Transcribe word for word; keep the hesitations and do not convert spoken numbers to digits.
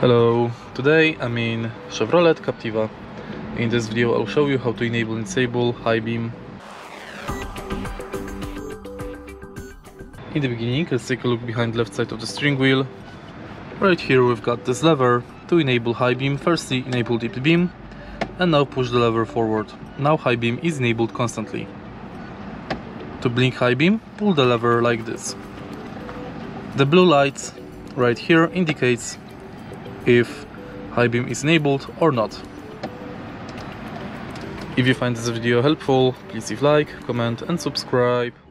Hello, today I'm in Chevrolet Captiva. In this video I'll show you how to enable and disable high beam. In the beginning, let's take a look behind left side of the steering wheel. Right here we've got this lever to enable high beam. Firstly enable deep beam and now push the lever forward. Now high beam is enabled constantly. To blink high beam, pull the lever like this. The blue light right here indicates if high beam is enabled or not. If you find this video helpful, please leave a like, comment and subscribe.